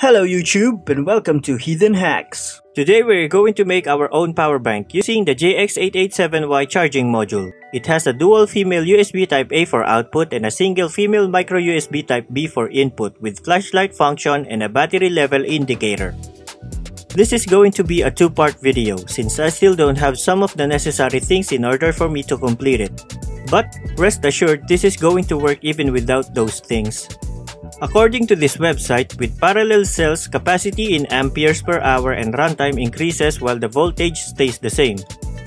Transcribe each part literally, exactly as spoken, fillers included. Hello YouTube and welcome to Heathen Hacks. Today we're going to make our own power bank using the J X eight eight seven Y charging module. It has a dual female U S B type A for output and a single female micro U S B type B for input with flashlight function and a battery level indicator. This is going to be a two-part video since I still don't have some of the necessary things in order for me to complete it. But rest assured, this is going to work even without those things. According to this website, with parallel cells, capacity in amperes per hour and runtime increases while the voltage stays the same.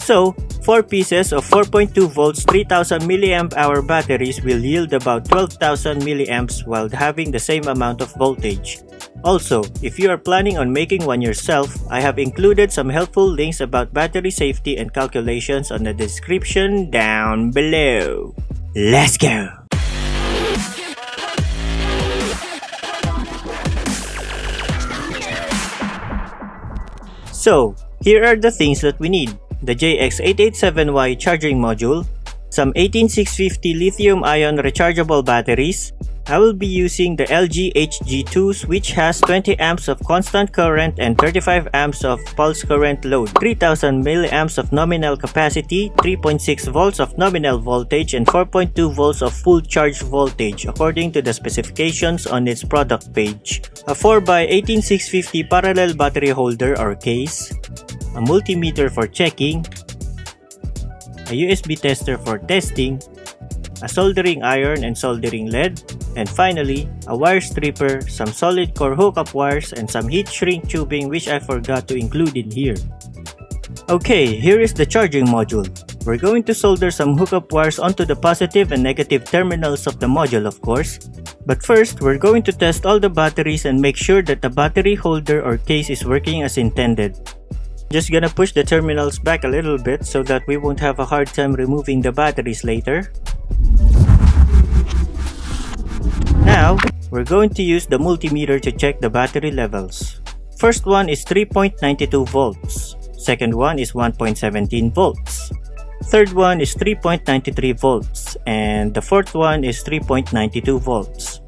So, four pieces of four point two volts three thousand milliamp hour batteries will yield about twelve thousand milliamps while having the same amount of voltage. Also, if you are planning on making one yourself, I have included some helpful links about battery safety and calculations on the description down below. Let's go! So, here are the things that we need: the J X eight eight seven Y charging module, some eighteen six fifty lithium-ion rechargeable batteries. I will be using the L G H G twos which has twenty amps of constant current and thirty-five amps of pulse current load, three thousand milliamps of nominal capacity, three point six volts of nominal voltage, and four point two volts of full charge voltage according to the specifications on its product page. A four by eighteen six fifty parallel battery holder or case, a multimeter for checking, a U S B tester for testing, a soldering iron and soldering lead, and finally, a wire stripper, some solid core hookup wires, and some heat shrink tubing which I forgot to include in here. Okay, here is the charging module. We're going to solder some hookup wires onto the positive and negative terminals of the module, of course. But first, we're going to test all the batteries and make sure that the battery holder or case is working as intended. Just gonna push the terminals back a little bit so that we won't have a hard time removing the batteries later. Now, we're going to use the multimeter to check the battery levels. First one is three point nine two volts, second one is one point one seven volts, third one is three point nine three volts, and the fourth one is three point nine two volts.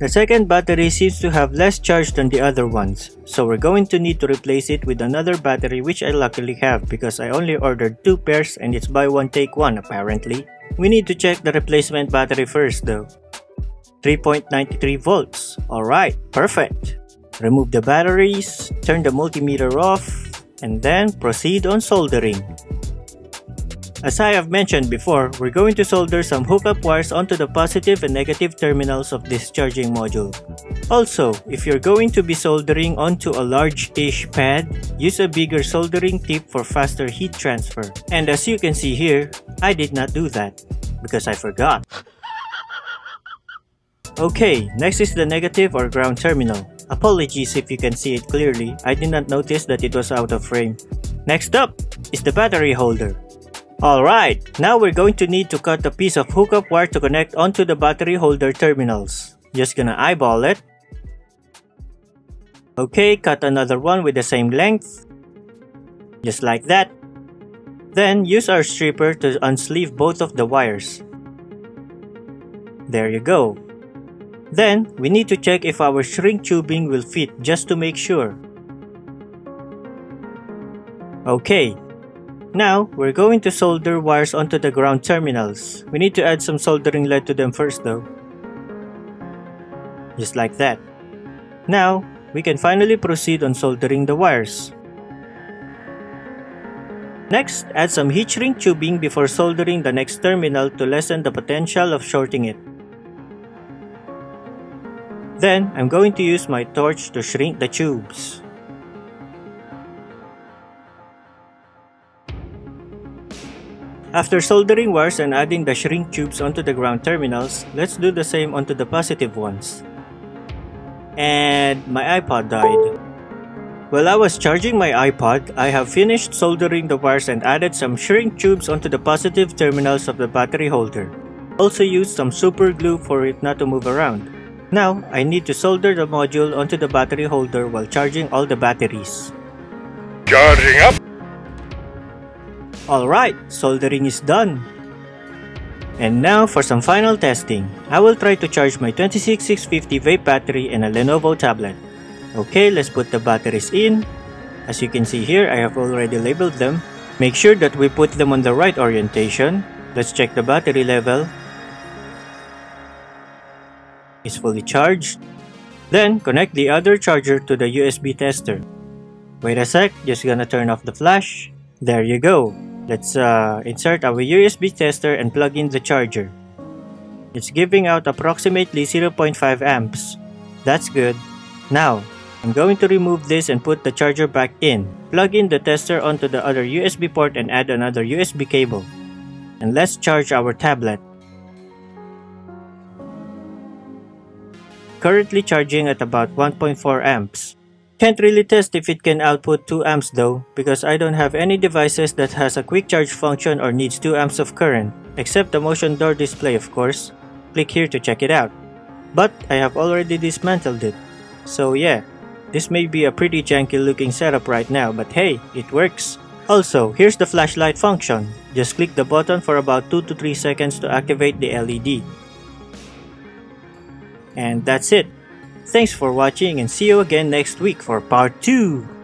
The second battery seems to have less charge than the other ones, so we're going to need to replace it with another battery which I luckily have because I only ordered two pairs and it's buy one take one apparently. We need to check the replacement battery first though. three point nine three volts. Alright, perfect. Remove the batteries, turn the multimeter off, and then proceed on soldering. As I have mentioned before, we're going to solder some hookup wires onto the positive and negative terminals of this charging module. Also, if you're going to be soldering onto a large-ish pad, use a bigger soldering tip for faster heat transfer. And as you can see here, I did not do that, because I forgot. Okay, next is the negative or ground terminal. Apologies if you can see it clearly, I did not notice that it was out of frame. Next up is the battery holder. Alright, now we're going to need to cut a piece of hookup wire to connect onto the battery holder terminals. Just gonna eyeball it. Okay, cut another one with the same length. Just like that. Then use our stripper to unsleeve both of the wires. There you go. Then, we need to check if our shrink tubing will fit just to make sure. Okay. Now, we're going to solder wires onto the ground terminals. We need to add some soldering lead to them first though. Just like that. Now, we can finally proceed on soldering the wires. Next, add some heat shrink tubing before soldering the next terminal to lessen the potential of shorting it. Then, I'm going to use my torch to shrink the tubes. After soldering wires and adding the shrink tubes onto the ground terminals, let's do the same onto the positive ones. And my iPod died. While I was charging my iPod, I have finished soldering the wires and added some shrink tubes onto the positive terminals of the battery holder. Also used some super glue for it not to move around. Now, I need to solder the module onto the battery holder while charging all the batteries. Charging up! Alright, soldering is done. And now for some final testing. I will try to charge my twenty-six six fifty vape battery and a Lenovo tablet. Okay, let's put the batteries in. As you can see here, I have already labeled them. Make sure that we put them on the right orientation. Let's check the battery level. It's fully charged. Then, connect the other charger to the U S B tester. Wait a sec, just gonna turn off the flash. There you go. Let's uh, insert our U S B tester and plug in the charger. It's giving out approximately zero point five amps. That's good. Now, I'm going to remove this and put the charger back in. Plug in the tester onto the other U S B port and add another U S B cable. And let's charge our tablet. Currently charging at about one point four amps. Can't really test if it can output two amps though, because I don't have any devices that has a quick charge function or needs two amps of current, except the motion door display of course. Click here to check it out. But I have already dismantled it. So yeah, this may be a pretty janky looking setup right now, but hey, it works. Also, here's the flashlight function. Just click the button for about two to three seconds to activate the L E D. And that's it. Thanks for watching and see you again next week for part two!